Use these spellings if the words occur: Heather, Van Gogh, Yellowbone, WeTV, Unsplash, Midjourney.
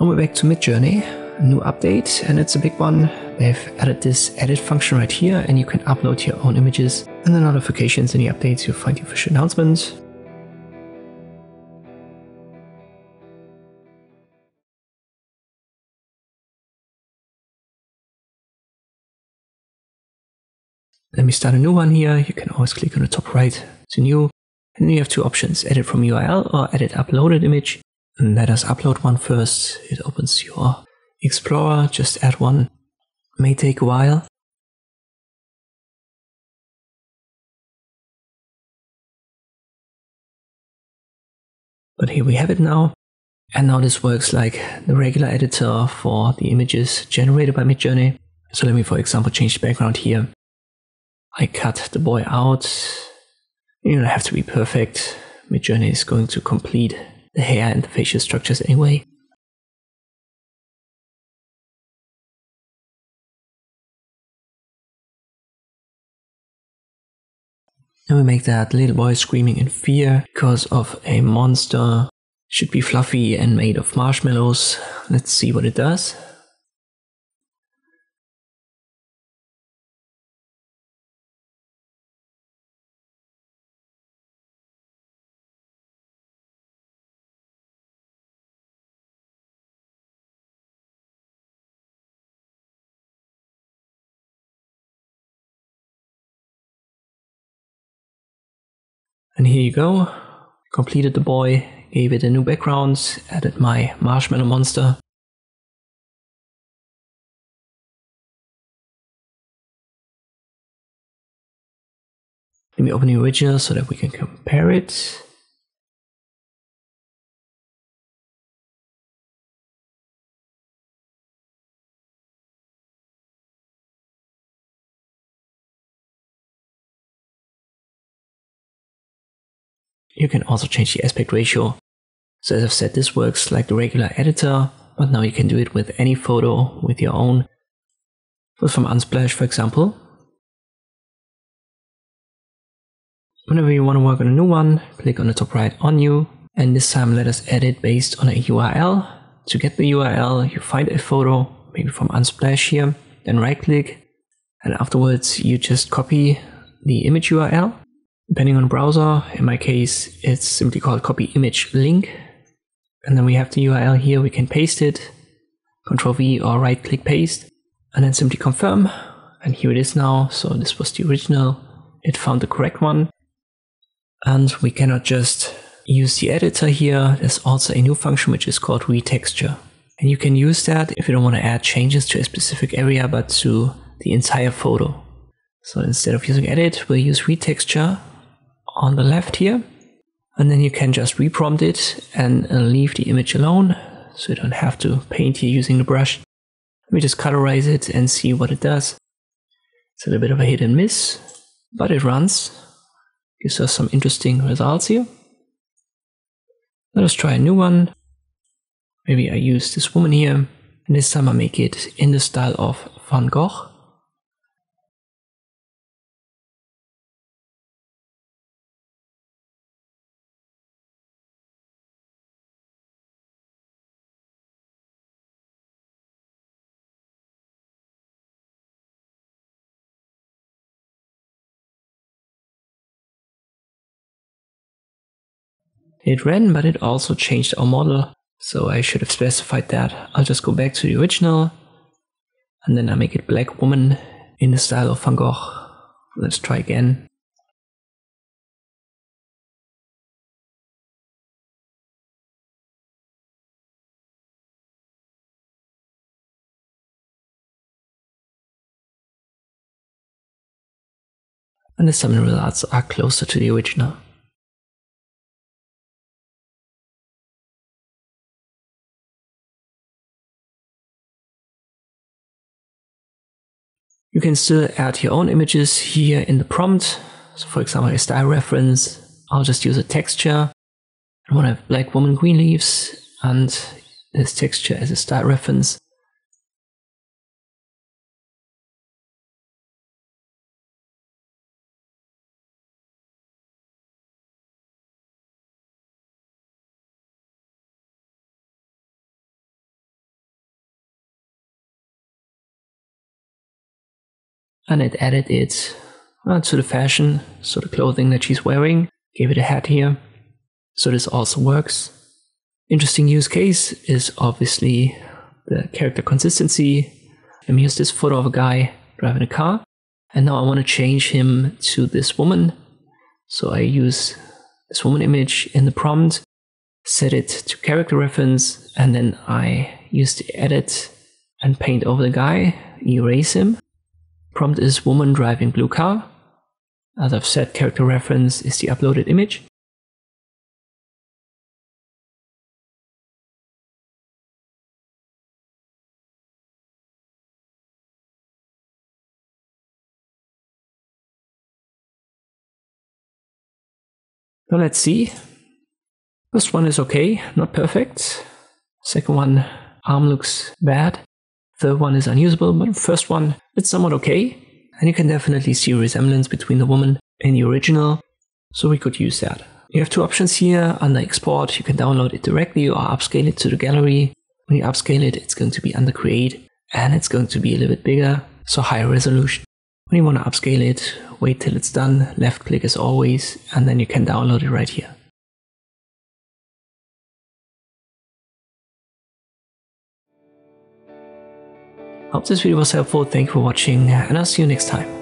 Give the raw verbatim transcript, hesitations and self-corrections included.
And we're back to Midjourney, new update, and it's a big one. They've added this edit function right here, and you can upload your own images. And the notifications, any updates, you'll find the official announcements. Let me start a new one here. You can always click on the top right to new. And then you have two options, edit from U R L or edit uploaded image. And let us upload one first. It opens your Explorer. Just add one. May take a while. But here we have it now. And now this works like the regular editor for the images generated by Midjourney. So let me, for example, change the background here. I cut the boy out. You don't have to be perfect. Midjourney is going to complete the hair and the facial structures anyway. And we make that little boy screaming in fear because of a monster. Should be fluffy and made of marshmallows. Let's see what it does. And here you go, completed the boy, gave it a new background, added my marshmallow monster. Let me open the original so that we can compare it. You can also change the aspect ratio. So as I've said, this works like the regular editor, but now you can do it with any photo, with your own. But from Unsplash, for example. Whenever you want to work on a new one, click on the top right on new, and this time let us edit based on a U R L. To get the U R L, you find a photo, maybe from Unsplash here, then right click, and afterwards you just copy the image U R L. Depending on browser, in my case, it's simply called copy image link. And then we have the U R L here, we can paste it. Control V or right click paste. And then simply confirm. And here it is now. So this was the original. It found the correct one. And we cannot just use the editor here. There's also a new function which is called retexture. And you can use that if you don't want to add changes to a specific area, but to the entire photo. So instead of using edit, we'll use retexture on the left here, and then you can just reprompt it and uh, leave the image alone, so you don't have to paint here using the brush. Let me just colorize it and see what it does. It's a little bit of a hit and miss, but it runs. Gives us some interesting results here. Let us try a new one. Maybe I use this woman here, and this time I make it in the style of Van Gogh. It ran, but it also changed our model, so I should have specified that. I'll just go back to the original, and then I make it black woman in the style of Van Gogh. Let's try again. And the summary results are closer to the original. You can still add your own images here in the prompt. So for example, a style reference. I'll just use a texture. I want to have black woman, green leaves, and this texture as a style reference. and it added it uh, to the fashion, so the clothing that she's wearing. Gave it a hat here, so this also works. Interesting use case is obviously the character consistency. I mean, here's this photo of a guy driving a car, and now I want to change him to this woman. So I use this woman image in the prompt, set it to character reference, and then I use the edit and paint over the guy, erase him. Prompt is woman driving blue car. As I've said, character reference is the uploaded image. Now let's see. First one is okay, not perfect. Second one, arm looks bad. Third one is unusable, but first one, it's somewhat okay. And you can definitely see a resemblance between the woman and the original, so we could use that. You have two options here. Under export, you can download it directly or upscale it to the gallery. When you upscale it, it's going to be under create, and it's going to be a little bit bigger, so higher resolution. When you want to upscale it, wait till it's done, left click as always, and then you can download it right here. Hope this video was helpful. Thank you for watching, and I'll see you next time.